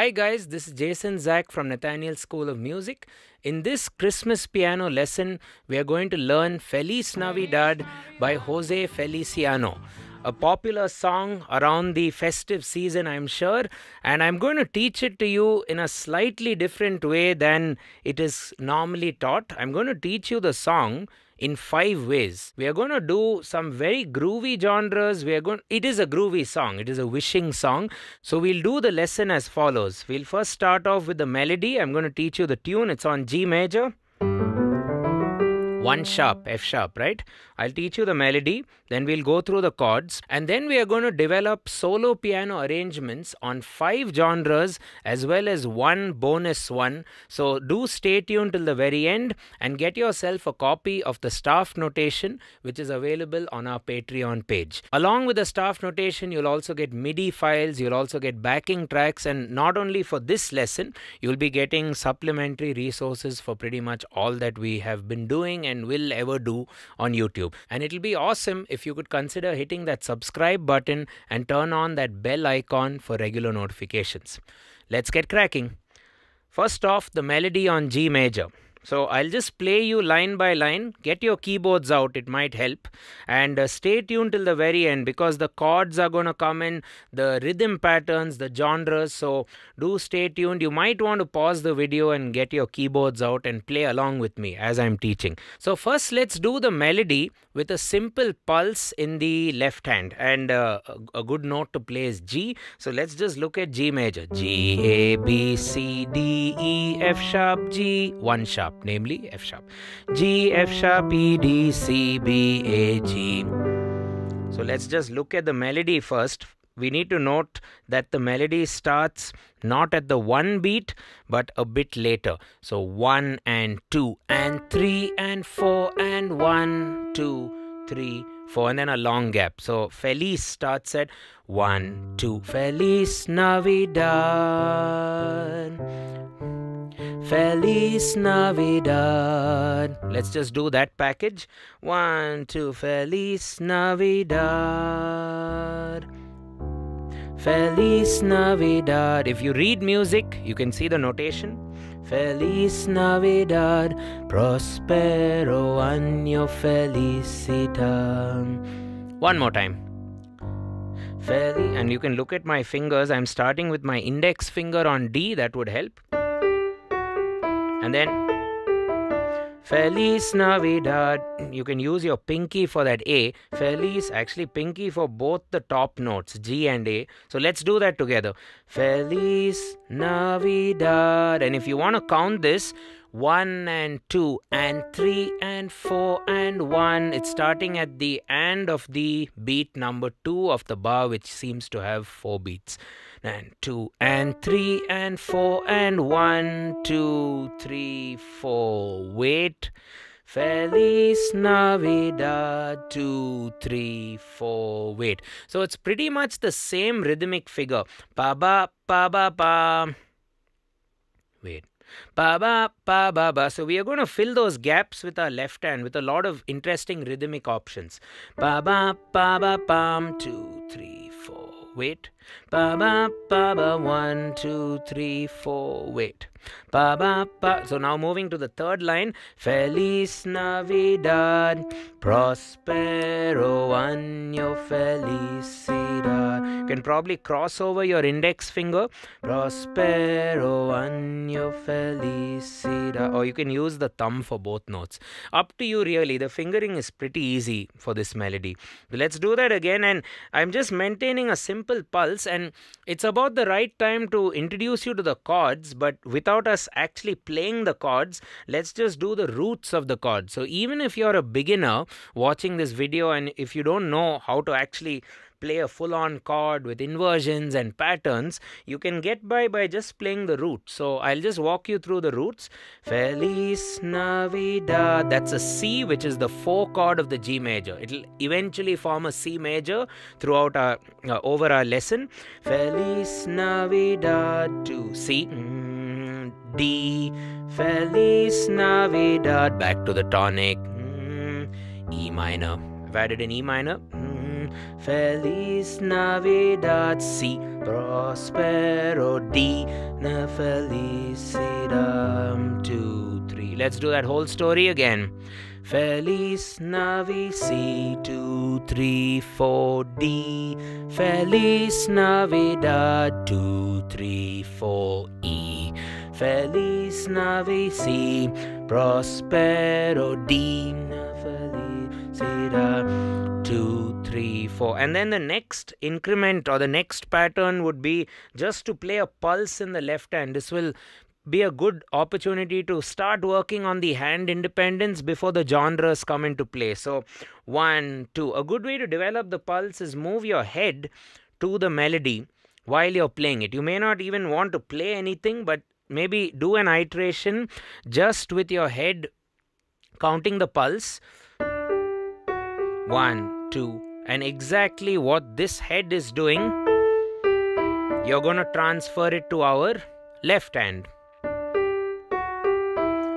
Hi guys, this is Jason Zach from Nathaniel School of Music. In this Christmas piano lesson, we are going to learn Feliz Navidad by Jose Feliciano, a popular song around the festive season, I'm sure. And I'm going to teach it to you in a slightly different way than it is normally taught. I'm going to teach you the song in 5 ways. We are going to do some very groovy genres. It is a groovy song. It is a wishing song. So we'll do the lesson as follows. We'll first start off with the melody. I'm going to teach you the tune. It's on G major. 1 sharp, F sharp, right? I'll teach you the melody, then we'll go through the chords, and then we are going to develop solo piano arrangements on 5 genres as well as 1 bonus one. So do stay tuned till the very end and get yourself a copy of the staff notation, which is available on our Patreon page. Along with the staff notation, you'll also get MIDI files, you'll also get backing tracks, and not only for this lesson, you'll be getting supplementary resources for pretty much all that we have been doing and will ever do on YouTube. And it'll be awesome if you could consider hitting that subscribe button and turn on that bell icon for regular notifications. Let's get cracking. First off, the melody on G major. So I'll just play you line by line. Get your keyboards out, it might help. And stay tuned till the very end because the chords are going to come in, the rhythm patterns, the genres. So do stay tuned. You might want to pause the video and get your keyboards out and play along with me as I'm teaching. So first let's do the melody with a simple pulse in the left hand. And a good note to play is G. So let's just look at G major. G, A, B, C, D, E, F sharp, G, 1 sharp. Namely F sharp, G, F sharp, E, D, C, B, A, G. So let's just look at the melody first. We need to note that the melody starts not at the 1 beat but a bit later. So 1 and 2 and 3 and 4 and 1, 2, 3, 4 and then a long gap. So Feliz starts at 1, 2, Feliz Navidad. Feliz Navidad. Let's just do that package. 1, 2, Feliz Navidad. Feliz Navidad. If you read music, you can see the notation. Feliz Navidad. Prospero año felicita. One more time. Feliz, and you can look at my fingers. I'm starting with my index finger on D. That would help. And then Feliz Navidad. You can use your pinky for that A. Feliz, actually pinky for both the top notes, G and A. So let's do that together. Feliz Navidad. And if you want to count this, 1 and 2 and 3 and 4 and 1. It's starting at the end of the beat number 2 of the bar, which seems to have 4 beats. And 2 and 3 and 4 and 1, 2, 3, 4. Wait. Feliz Navidad, 2, 3, 4, wait. So it's pretty much the same rhythmic figure. Pa ba, pa ba, pa. Wait. Ba ba ba ba ba. So we are going to fill those gaps with our left hand with a lot of interesting rhythmic options. Ba ba ba ba pam, 2 3 4 wait. Ba ba ba ba 1 2 3 4 wait. Ba ba ba. So now moving to the third line. Feliz Navidad, Prospero año felicidad. You can probably cross over your index finger. Prospero año felicidad. Or you can use the thumb for both notes. Up to you really. The fingering is pretty easy for this melody. Let's do that again, and I'm just maintaining a simple pulse, and it's about the right time to introduce you to the chords, but without us actually playing the chords, let's just do the roots of the chords. So even if you're a beginner watching this video and if you don't know how to actually play a full-on chord with inversions and patterns, you can get by just playing the roots. So I'll just walk you through the roots. Feliz Navidad. That's a C, which is the 4 chord of the G major. It'll eventually form a C major throughout our over our lesson. Feliz Navidad to C. D. Feliz Navidad. Back to the tonic. E minor. I've added an E minor. Feliz Navidad, sí, prospero, di, na felicidad. 1, 2, 3. Let's do that whole story again. Feliz Navi, C, 2, 3, 4, D. Feliz Navidad, 2, 3, 4, E. Feliz Navi, C, prospero, D. Felicidad, 2, 3, 4. And then the next increment or the next pattern would be just to play a pulse in the left hand. This will be a good opportunity to start working on the hand independence before the genres come into play. So 1, 2, a good way to develop the pulse is move your head to the melody while you're playing it. You may not even want to play anything, but maybe do an iteration just with your head counting the pulse. 1, 2, and exactly what this head is doing, you're going to transfer it to our left hand.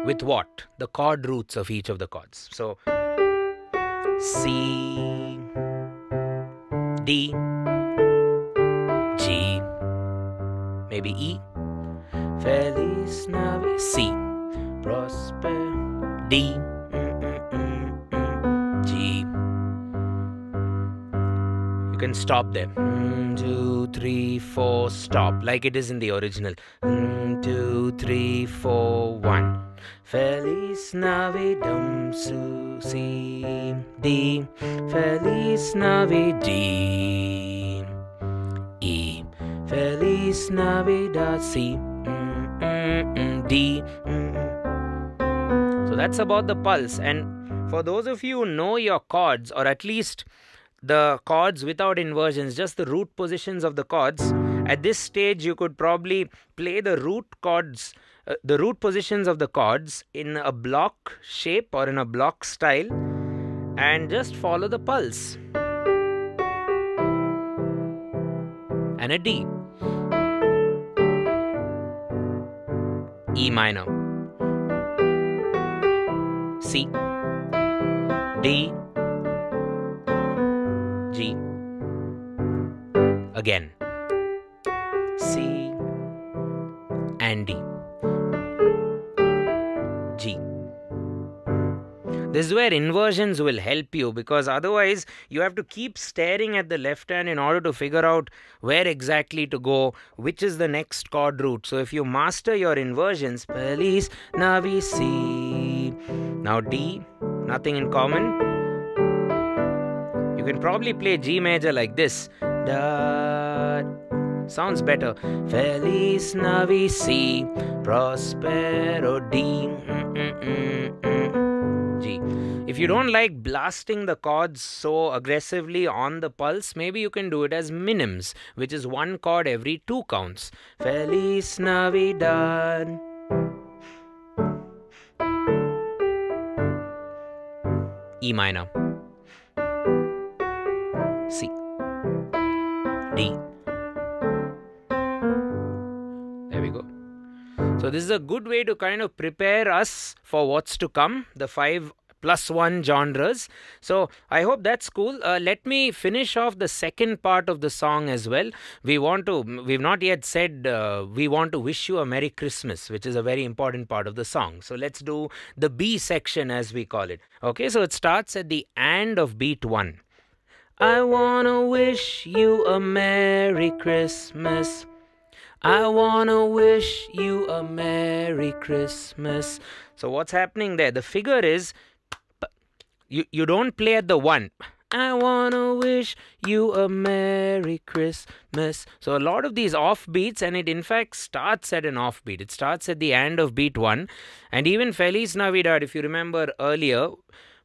With what? The chord roots of each of the chords. So C, D, G, maybe E. Feliz Navidad, C, prosper, D, G. You can stop there. 1, 2, 3, 4, stop, like it is in the original. 1, 2, 3, 4, 1. Feliz Navidad, Susie D. Feliz Navidad, D, E. Feliz Navidad, C, D. So that's about the pulse. And for those of you who know your chords, or at least the chords without inversions, just the root positions of the chords, at this stage you could probably play the root chords, the root positions of the chords in a block shape or in a block style, and just follow the pulse. And a D, E minor, C, D, G. Again, C and D, G. This is where inversions will help you, because otherwise you have to keep staring at the left hand in order to figure out where exactly to go, which is the next chord root. So if you master your inversions, Feliz Navi, C, now D, nothing in common. You can probably play G major like this. Da, sounds better. Feliz Navi, C, prospero, D, G. If you don't like blasting the chords so aggressively on the pulse, maybe you can do it as minims, which is one chord every 2 counts. Feliz Navidad. E minor, C, D. There we go. So this is a good way to kind of prepare us for what's to come, the 5+1 genres. So I hope that's cool. Let me finish off the second part of the song as well. We've not yet said we want to wish you a Merry Christmas, which is a very important part of the song. So let's do the B section, as we call it. Okay, so it starts at the end of beat 1. I wanna wish you a Merry Christmas. I wanna wish you a Merry Christmas. So what's happening there? The figure is, you don't play at the 1. I wanna wish you a Merry Christmas. So a lot of these off beats, and it in fact starts at an off beat. It starts at the end of beat 1. And even Feliz Navidad, if you remember earlier,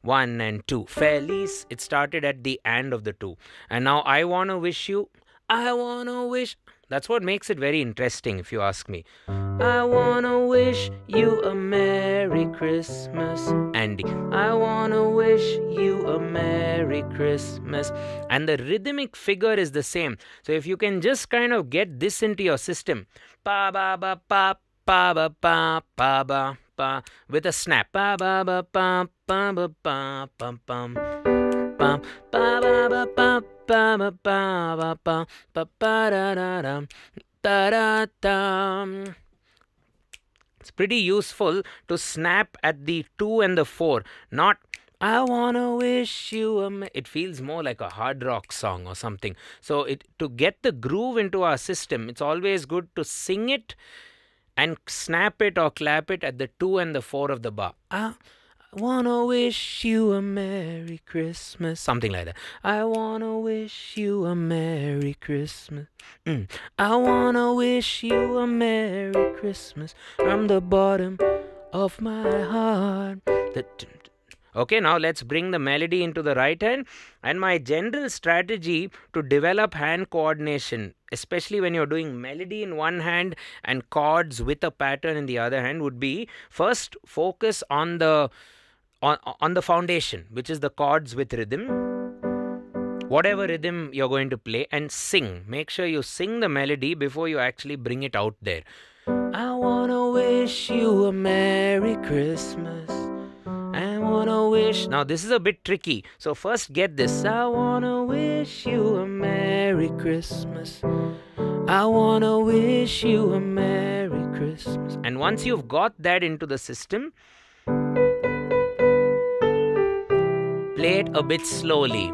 1 and 2. Feliz, it started at the end of the 2. And now I wanna wish you, I wanna wish. That's what makes it very interesting, if you ask me. I wanna wish you a Merry Christmas, Andy. I wanna wish you a Merry Christmas. And the rhythmic figure is the same. So if you can just kind of get this into your system, pa ba ba pa, pa ba pa, pa ba. With a snap, ba ba ba ba ba ba ba ba ba ba ba ba ba It's pretty useful to snap at the 2 and the 4, not I wanna wish you a... It feels more like a hard rock song or something. So to get the groove into our system, it's always good to sing it and snap it or clap it at the 2 and the 4 of the bar. I wanna wish you a Merry Christmas. Something like that. I wanna wish you a Merry Christmas. I wanna wish you a Merry Christmas from the bottom of my heart. Okay, now let's bring the melody into the right hand. And my general strategy to develop hand coordination, especially when you're doing melody in one hand and chords with a pattern in the other hand, would be first focus on the foundation, which is the chords with rhythm. Whatever rhythm you're going to play, and sing. Make sure you sing the melody before you actually bring it out there. I wanna wish you a Merry Christmas. I wanna wish... Now this is a bit tricky. So first get this. I wanna wish you a Merry Christmas. I wanna wish you a Merry Christmas. And once you've got that into the system, play it a bit slowly.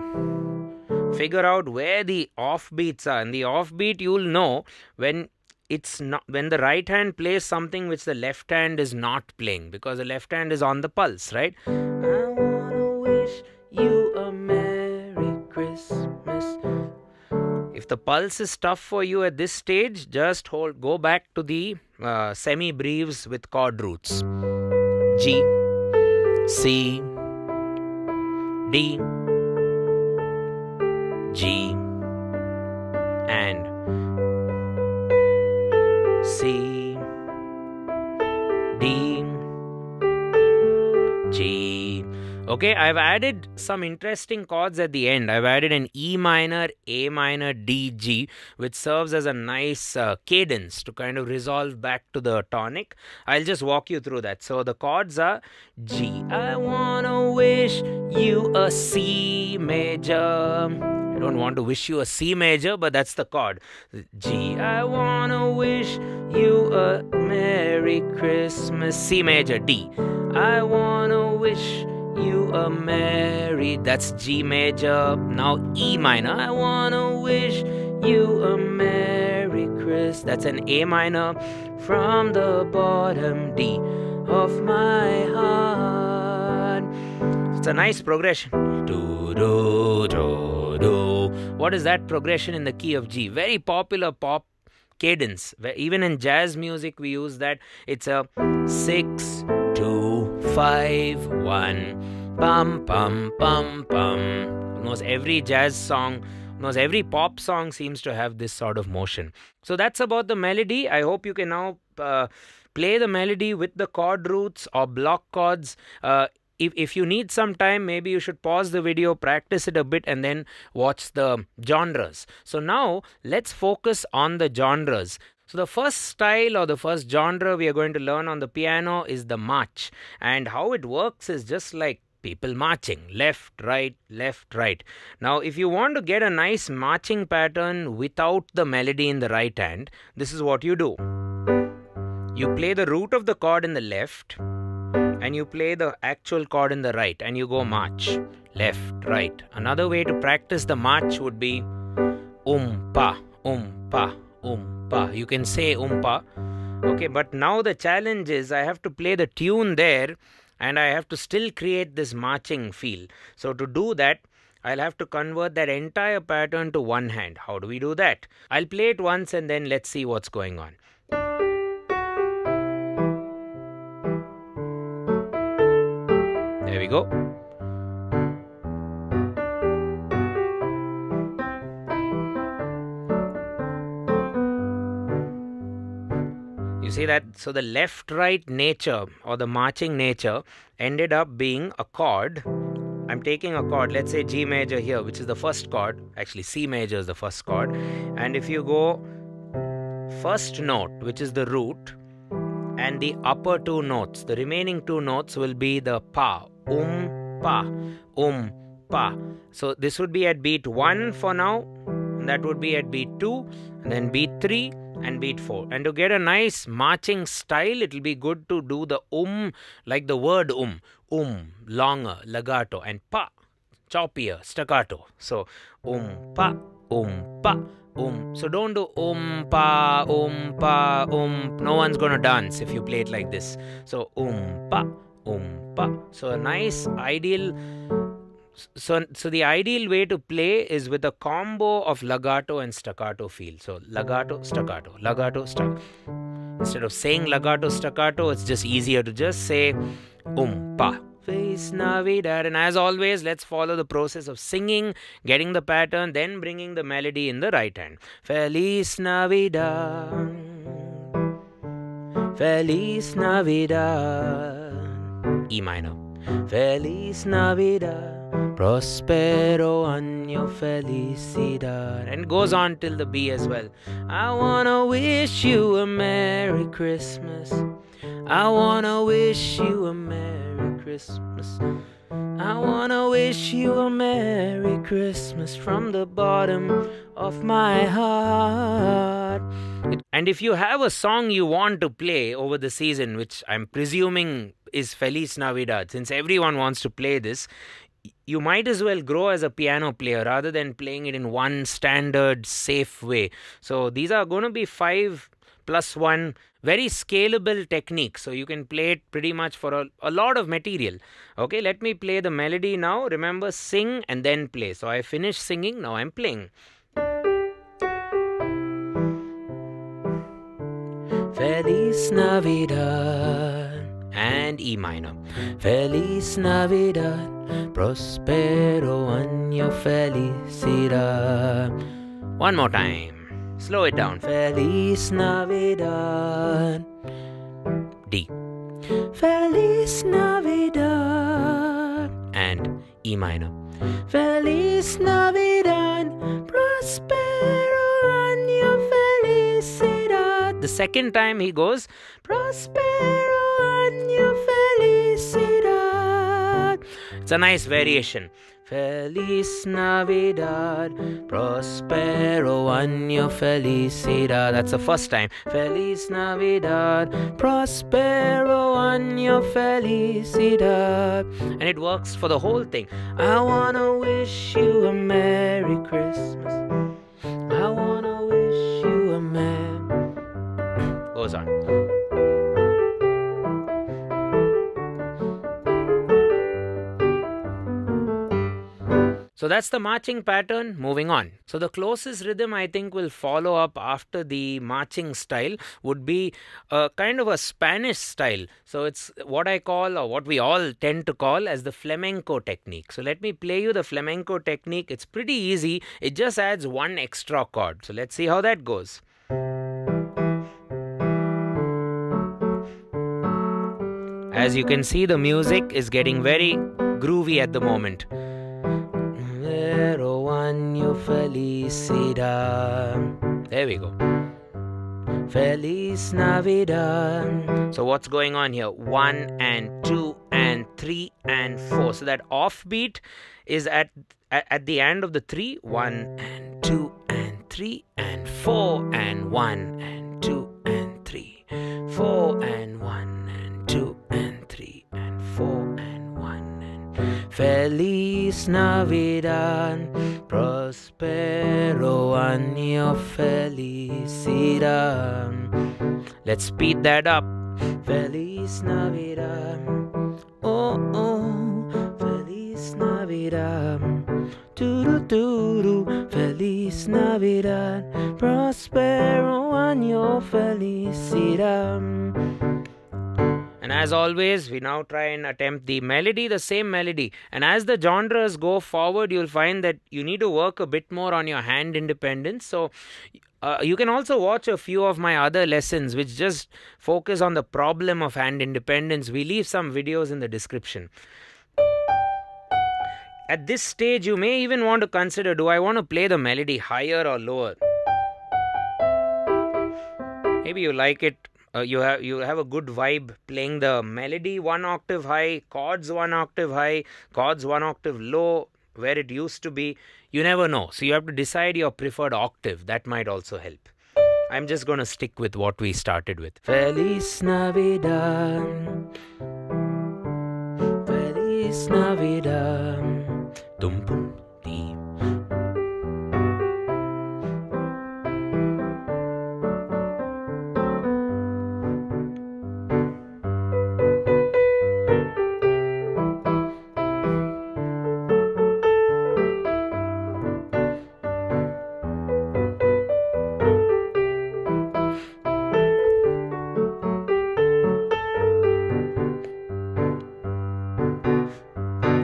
Figure out where the offbeats are. And the offbeat you'll know when... It's not when the right hand plays something which the left hand is not playing, because the left hand is on the pulse, right? I wanna wish you a Merry Christmas. If the pulse is tough for you at this stage, just go back to the semi breves with chord roots. G, C, D, G, and C, D, G. Okay, I've added some interesting chords at the end. I've added an E minor, A minor, D, G, which serves as a nice cadence to kind of resolve back to the tonic. I'll just walk you through that. So the chords are G. I wanna wish you a C major. I don't want to wish you a C major, but that's the chord. G, I wanna wish you a Merry Christmas. C major, D. I wanna wish you a Merry... That's G major. Now E minor. I wanna wish you a Merry Christmas. That's an A minor. From the bottom, D, of my heart. It's a nice progression. Do, do, do. What is that progression in the key of G? Very popular pop cadence. Even in jazz music, we use that. It's a 6, 2, 5, 1. Pum, pum, pum, pum. Almost every jazz song, almost every pop song seems to have this sort of motion. So that's about the melody. I hope you can now play the melody with the chord roots or block chords. If you need some time, maybe you should pause the video, practice it a bit, and then watch the genres. So now, let's focus on the genres. So the first style or the first genre we are going to learn on the piano is the march. And how it works is just like people marching. Left, right, left, right. Now, if you want to get a nice marching pattern without the melody in the right hand, this is what you do. You play the root of the chord in the left, and you play the actual chord in the right, and you go march, left, right. Another way to practice the march would be pa, pa, pa. You can say pa. Okay, but now the challenge is I have to play the tune there, and I have to still create this marching feel. So to do that, I'll have to convert that entire pattern to one hand. How do we do that? I'll play it once, and then let's see what's going on. There we go. You see that? So the left-right nature or the marching nature ended up being a chord. I'm taking a chord, let's say G major here, which is the first chord. Actually, C major is the first chord. And if you go first note, which is the root, and the upper two notes, the remaining two notes will be the pa. Pa, pa. So this would be at beat 1 for now, and that would be at beat 2, and then beat 3 and beat 4. And to get a nice marching style, it'll be good to do the like the word longer, legato, and pa, choppier, staccato. So pa, pa. So don't do pa, pa, No one's gonna dance if you play it like this. So pa, pa. So a nice ideal. So the ideal way to play is with a combo of legato and staccato feel. So legato, staccato, legato, staccato. Instead of saying legato, staccato, it's just easier to just say pa. Feliz Navidad. And as always, let's follow the process of singing, getting the pattern, then bringing the melody in the right hand. Feliz Navidad, Feliz Navidad, E minor. Feliz Navidad, prospero año, felicidad. And goes on till the B as well. I wanna wish you a Merry Christmas, I wanna wish you a Merry Christmas, I wanna wish you a Merry Christmas from the bottom of my heart. And if you have a song you want to play over the season, which I'm presuming is Feliz Navidad, since everyone wants to play this, you might as well grow as a piano player rather than playing it in one standard safe way. So these are going to be 5+1 very scalable techniques, so you can play it pretty much for a lot of material. Okay, let me play the melody now. Remember, sing and then play. So I finished singing, now I'm playing. Feliz Navidad, and E minor. Feliz Navidad, prospero año, felicidad. One more time. Slow it down. Feliz Navidad. D. Feliz Navidad, and E minor. Feliz Navidad, prospero año, felicidad. The second time he goes prospero. It's a nice variation. Feliz Navidad, prospero año, felicidad. That's the first time. Feliz Navidad, prospero año, felicidad. And it works for the whole thing. I wanna wish you a Merry Christmas, I wanna wish you a Merry... Goes on. So that's the marching pattern. Moving on. So the closest rhythm I think will follow up after the marching style would be a kind of a Spanish style. So it's what I call, or what we all tend to call as, the flamenco technique. So let me play you the flamenco technique. It's pretty easy. It just adds one extra chord. So let's see how that goes. As you can see, the music is getting very groovy at the moment. Felicidad. There we go. Feliz Navidad. So what's going on here? 1 and 2 and 3 and 4. So that offbeat is at the end of the 3. 1 and 2 and 3 and 4 and 1 and 2 and 3 4 and 1 and 2 and 3 and 4 and 1 and Feliz Navidad, prospero año, felicidad. Let's speed that up. Feliz Navidad, oh oh, Feliz Navidad, toodoo toodoo, Feliz Navidad, prospero año, felicidad. And as always, we now try and attempt the melody, the same melody. And as the genres go forward, you'll find that you need to work a bit more on your hand independence. So you can also watch a few of my other lessons which just focus on the problem of hand independence. We leave some videos in the description. At this stage, you may even want to consider, do I want to play the melody higher or lower? Maybe you like it. You have a good vibe playing the melody 1 octave high, chords 1 octave high, chords 1 octave low, where it used to be, you never know. So you have to decide your preferred octave. That might also help. I'm just going to stick with what we started with. Feliz Navidad. Feliz Navidad. Dum dum dee.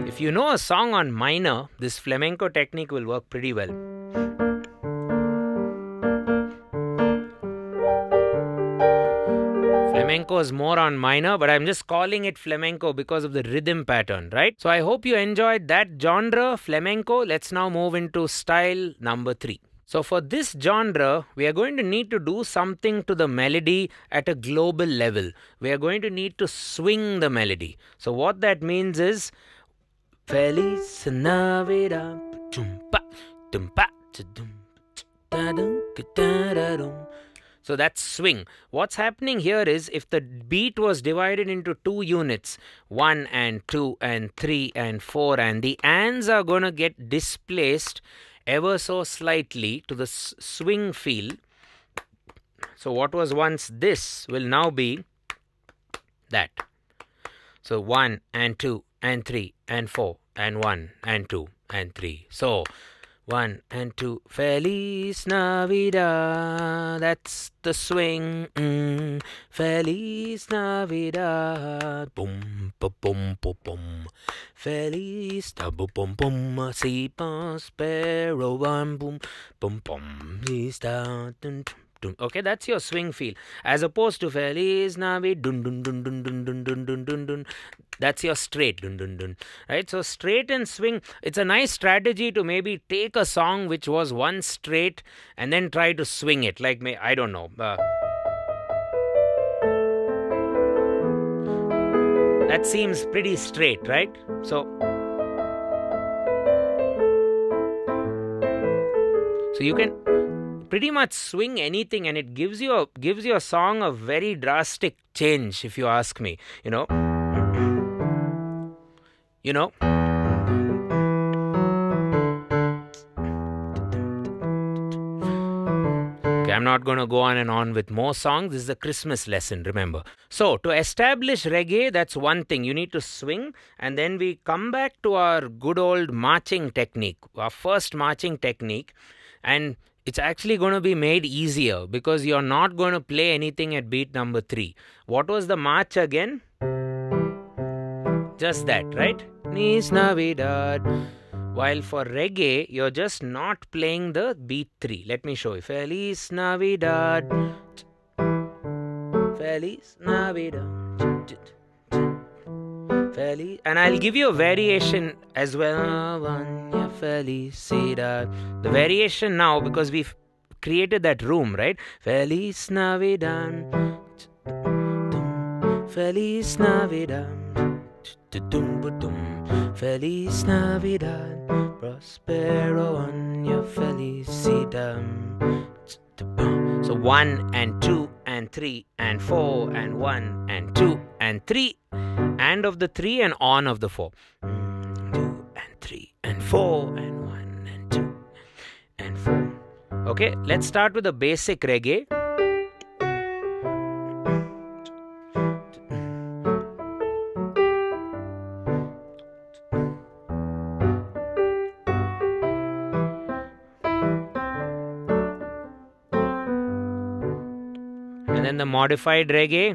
If you know a song on minor, this flamenco technique will work pretty well. Flamenco is more on minor, but I'm just calling it flamenco because of the rhythm pattern, right? So I hope you enjoyed that genre, flamenco. Let's now move into style number 3. So for this genre, we are going to need to do something to the melody at a global level. We are going to need to swing the melody. So what that means is Feliz Navidad. So that's swing. What's happening here is if the beat was divided into two units, 1 and 2 and 3 and 4, and the ands are going to get displaced ever so slightly to the swing feel. So what was once this will now be that. So 1 and 2 and 3 and 4 and 1 and 2 and 3. So 1 and 2. Feliz Navidad. That's the swing. Feliz Navidad. Boom, boom, boom, boom, boom. Feliz da boom, boom, boom. Si pas sparrow one boom, boom, boom. Is da dun. Okay, that's your swing feel. As opposed to Feliz Navidad, dun dun dun dun dun dun dun dun dun dun. That's your straight dun dun dun. Right? So straight and swing, it's a nice strategy to maybe take a song which was once straight and then try to swing it. Like, I don't know. That seems pretty straight, right? So you can pretty much swing anything, and it gives your song a very drastic change, if you ask me. You know. Okay, I'm not going to go on and on with more songs. This is a Christmas lesson, remember. So to establish reggae, that's one thing. You need to swing, and then we come back to our good old marching technique, our first marching technique, and it's actually going to be made easier because you're not going to play anything at beat number 3. What was the march again? Just that, right? Feliz Navidad. While for reggae, you're just not playing the beat 3. Let me show you. Feliz Navidad. Feliz Navidad. Feliz. And I'll give you a variation as well. Felicidad. The variation now, because we've created that room, right? Feliz Navidad. Feliz Navidad. Feliz Navidad. Prospero año felicidad. So 1 and 2 and 3 and 4 and 1 and 2 and 3. And of the 3 and on of the 4. 3 and 4 and 1 and 2 and 4. Okay, let's start with the basic reggae. And then the modified reggae.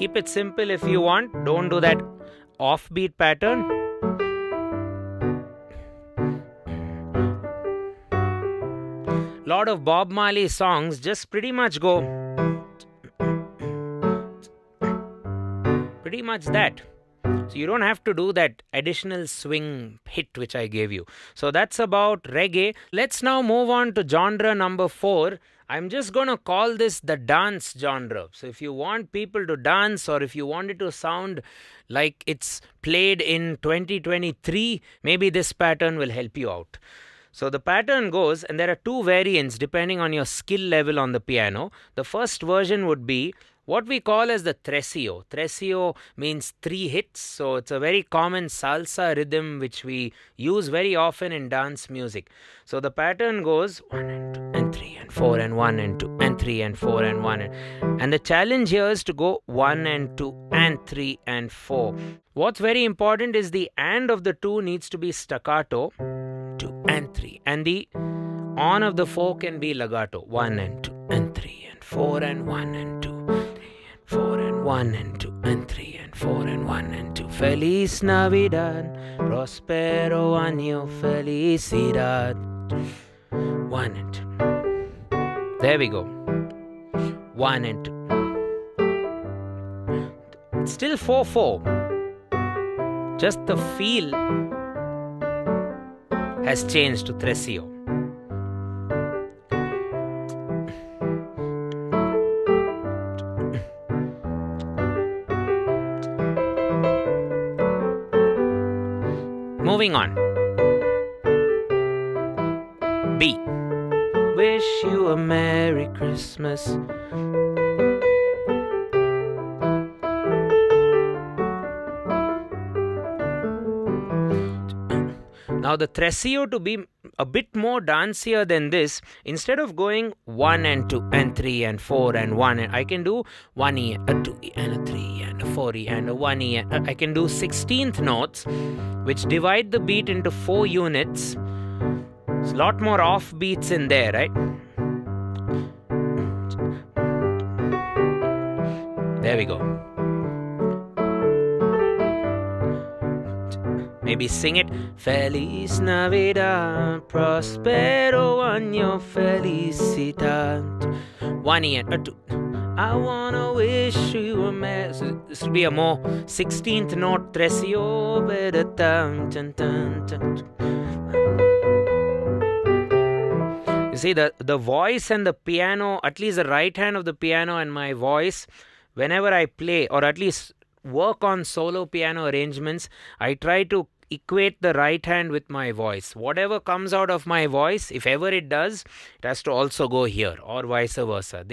Keep it simple if you want. Don't do that offbeat pattern. Lot of Bob Marley songs just pretty much that. So you don't have to do that additional swing hit which I gave you. So that's about reggae. Let's now move on to genre number 4. I'm just going to call this the dance genre. So if you want people to dance, or if you want it to sound like it's played in 2023, maybe this pattern will help you out. So the pattern goes, and there are two variants depending on your skill level on the piano. The first version would be what we call as the tresillo. Tresillo means 3 hits. So it's a very common salsa rhythm which we use very often in dance music. So the pattern goes 1 and 2 and 3 and 4 and 1 and 2 and 3 and 4 and 1 and... And the challenge here is to go 1 and 2 and 3 and 4. What's very important is the and of the 2 needs to be staccato, 2 and 3. And the on of the 4 can be legato, 1 and 2 and 3 and 4 and 1 and 2 and 3 and 4 and 1 and 2 and 3 and 4 and 1 and 2. Feliz Navidad, prospero año, felicidad. 1 and 2. There we go. 1 and 2. It's still 4-4. Just the feel has changed to tresillo. Moving on. B. Wish you a Merry Christmas. Now the tresillo, to be a bit more dancier than this, instead of going 1 and 2 and 3 and 4 and 1, and I can do 1 E and a 2 E and a 3 E and a 4 E and a 1 E. And I can do 16th notes, which divide the beat into 4 units. There's a lot more off beats in there, right? There we go. Maybe sing it. Feliz Navidad, prospero año, felicidad. 1 E and a 2. I wanna wish you a merry. So this will be a more 16th note tresillo. You see the voice and the piano, at least the right hand of the piano and my voice, whenever I play, or at least work on solo piano arrangements, I try to equate the right hand with my voice. Whatever comes out of my voice, if ever it does, it has to also go here, or vice versa.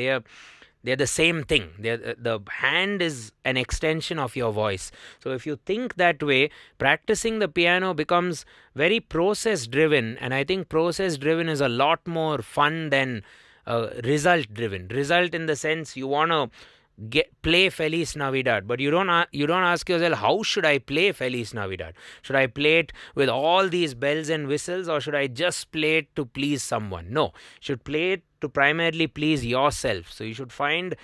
They're the same thing. The hand is an extension of your voice. So if you think that way, practicing the piano becomes very process driven, and I think process driven is a lot more fun than result driven. Result in the sense you want to play Feliz Navidad, but you don't ask yourself, how should I play Feliz Navidad? Should I play it with all these bells and whistles, or should I just play it to please someone? No, you should play it to primarily please yourself. So you should find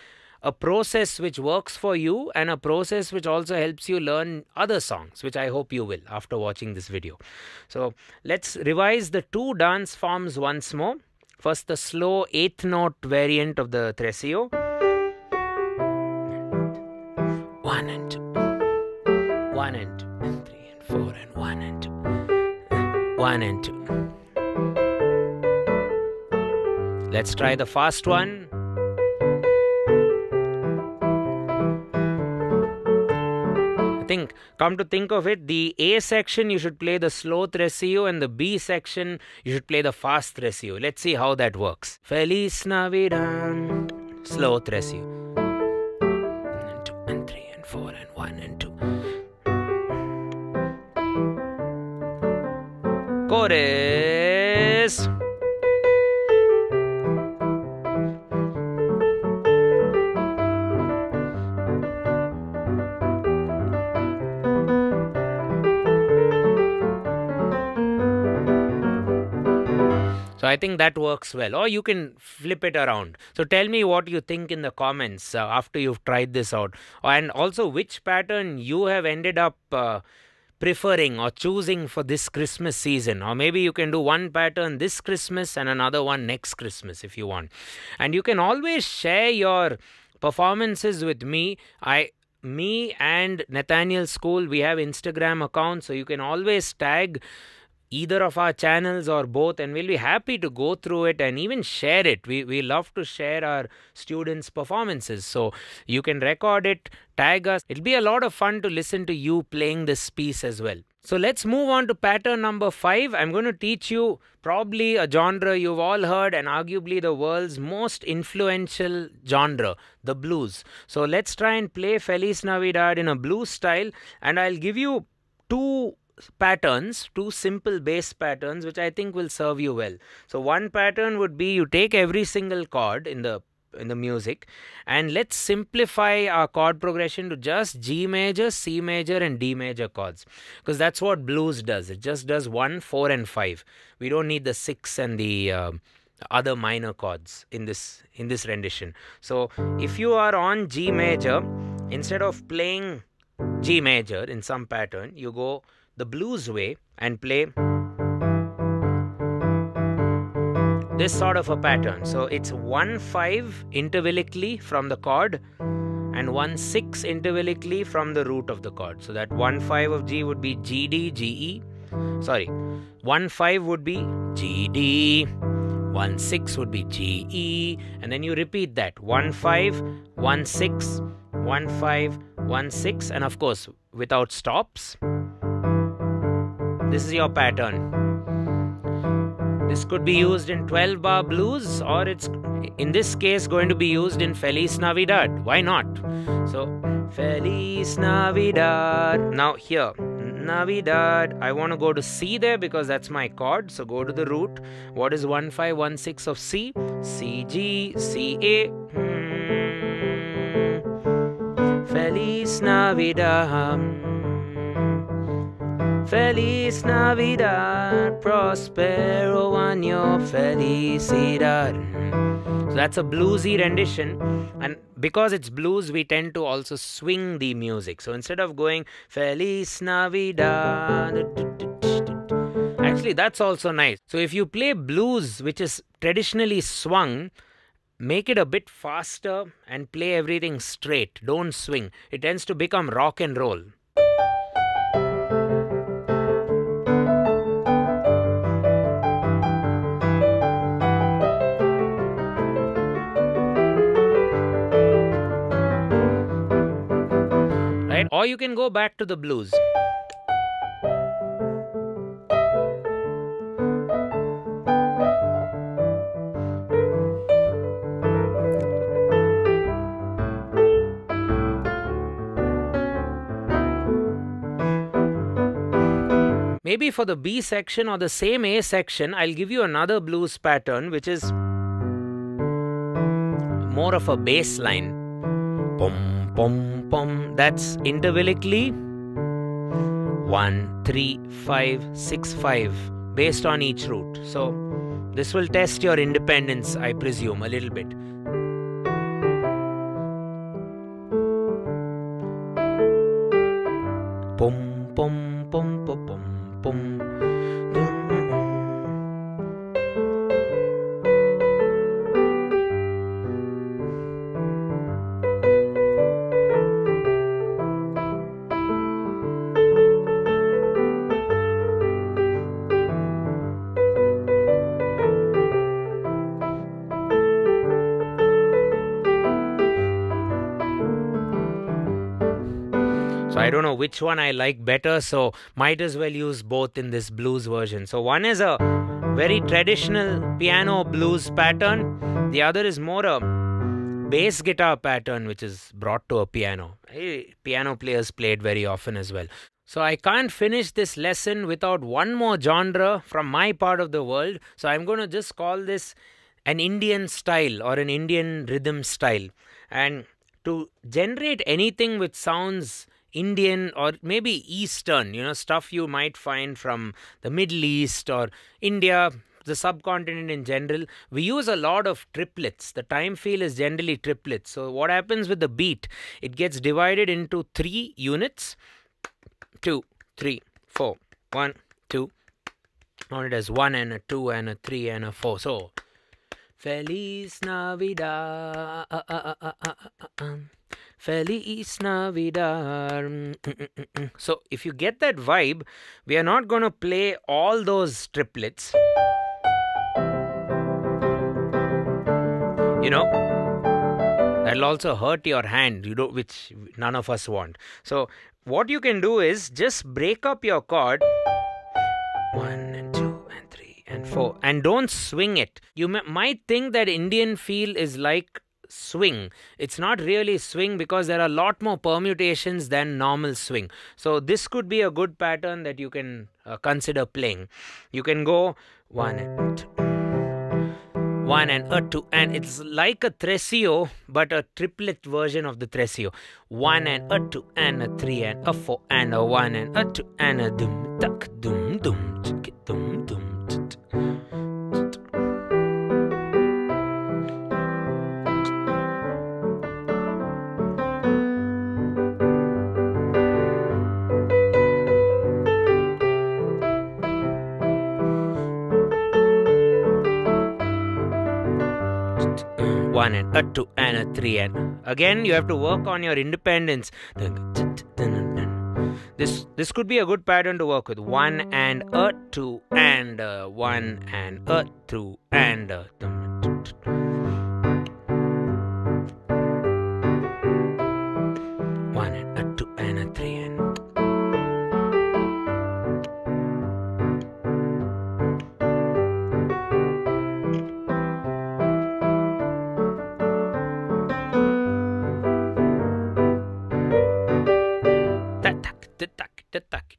a process which works for you, and a process which also helps you learn other songs, which I hope you will after watching this video. So let's revise the 2 dance forms once more. First, the slow 8th note variant of the tresillo. 1 and 2 and 3 and 4 and 1 and 2 and 1 and 2. Let's try the fast one. come to think of it, the A section you should play the slow tresillo, and the B section you should play the fast tresillo. Let's see how that works. Feliz Navidad, slow tresillo. 1 and 2 and 3 and 4 and 1 and 2. Chorus. So I think that works well, or you can flip it around. So tell me what you think in the comments after you've tried this out, and also which pattern you have ended up preferring or choosing for this Christmas season. Or maybe you can do one pattern this Christmas and another one next Christmas if you want. And you can always share your performances with me. Me and Nathaniel School, we have Instagram accounts, so you can always tag either of our channels or both, and we'll be happy to go through it and even share it. We love to share our students' performances, so you can record it, tag us. It'll be a lot of fun to listen to you playing this piece as well. So let's move on to pattern number 5. I'm going to teach you probably a genre you've all heard and arguably the world's most influential genre, the blues. So let's try and play Feliz Navidad in a blues style, and I'll give you two simple bass patterns which I think will serve you well. So one pattern would be you take every single chord in the music, and let's simplify our chord progression to just G major, C major and D major chords, because that's what blues does. It just does 1, 4 and 5. We don't need the 6 and the other minor chords in this rendition. So if you are on G major, instead of playing G major in some pattern, you go the blues way and play this sort of a pattern. So it's 1-5 intervallically from the chord and 1-6 intervallically from the root of the chord. So that 1-5 of G would be G D G E. Sorry, 1-5 would be G D, 1-6 would be G E, and then you repeat that 1-5, 1-6, 1-5, 1-6, and of course without stops. This is your pattern. This could be used in 12-bar blues, or it's in this case going to be used in Feliz Navidad. Why not? So, Feliz Navidad. Now here, Navidad, I want to go to C there because that's my chord. So go to the root. What is 1-5, 1-6 of C? C, G, C, A. Feliz Navidad. Feliz Navidad, prospero año, felicidad. So that's a bluesy rendition, and because it's blues, we tend to also swing the music. So instead of going Feliz Navidad, actually that's also nice. So if you play blues, which is traditionally swung, make it a bit faster and play everything straight. Don't swing. It tends to become rock and roll. Or you can go back to the blues. Maybe for the B section or the same A section, I'll give you another blues pattern which is more of a bass line. Pom, pom. That's intervallically 1, 3, 5, 6, 5 based on each root. So this will test your independence, I presume, a little bit. Pum pum pum pum pum pum. So I don't know which one I like better, so might as well use both in this blues version. So one is a very traditional piano blues pattern. The other is more a bass guitar pattern which is brought to a piano. Hey, piano players play it very often as well. So I can't finish this lesson without one more genre from my part of the world. So I'm going to just call this an Indian style or an Indian rhythm style. And to generate anything which sounds Indian or maybe Eastern, you know, stuff you might find from the Middle East or India the subcontinent in general, we use a lot of triplets. The time feel is generally triplets. So what happens with the beat? It gets divided into 3 units. 2, 3, 4. 1, 2. Now it has 1 and a 2 and a 3 and a 4. So Feliz Navidad. Feliz Navidad. So if you get that vibe, we are not going to play all those triplets. You know, that'll also hurt your hand, you know, which none of us want. So what you can do is just break up your chord. 1 and 2 and 3 and 4. And don't swing it. You might think that Indian feel is like swing. It's not really swing because there are a lot more permutations than normal swing. So this could be a good pattern that you can consider playing. You can go 1 and 2 1 and a 2, and it's like a treccio but a triplet version of the treccio. 1 and a 2 and a 3 and a 4 and a 1 and a 2 and a dum tak dum dum dum dum. A 2 and a 3 and again you have to work on your independence. This could be a good pattern to work with. 1 and a 2 and a 1 and a 2 and a.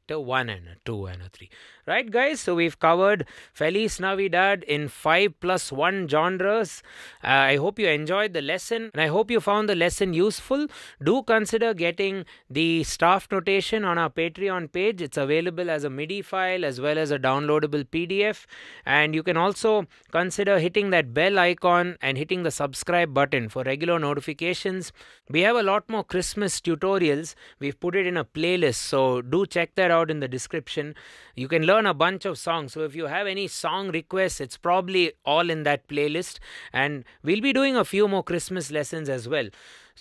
A 1 and a 2 and a 3. Right, guys? So we've covered Feliz Navidad in 5 plus 1 genres. I hope you enjoyed the lesson, and I hope you found the lesson useful. Do consider getting the staff notation on our Patreon page. It's available as a MIDI file as well as a downloadable PDF. And you can also consider hitting that bell icon and hitting the subscribe button for regular notifications. We have a lot more Christmas tutorials. We've put it in a playlist, so do check that out in the description. You can learn a bunch of songs. So if you have any song requests, it's probably all in that playlist. And we'll be doing a few more Christmas lessons as well.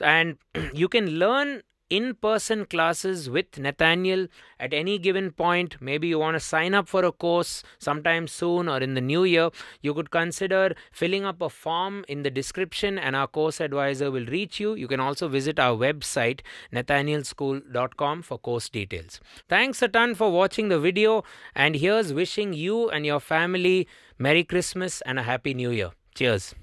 And you can learn in-person classes with Nathaniel at any given point. Maybe you want to sign up for a course sometime soon or in the new year. You could consider filling up a form in the description and our course advisor will reach you. You can also visit our website nathanielschool.com for course details. Thanks a ton for watching the video, and here's wishing you and your family Merry Christmas and a Happy New Year. Cheers.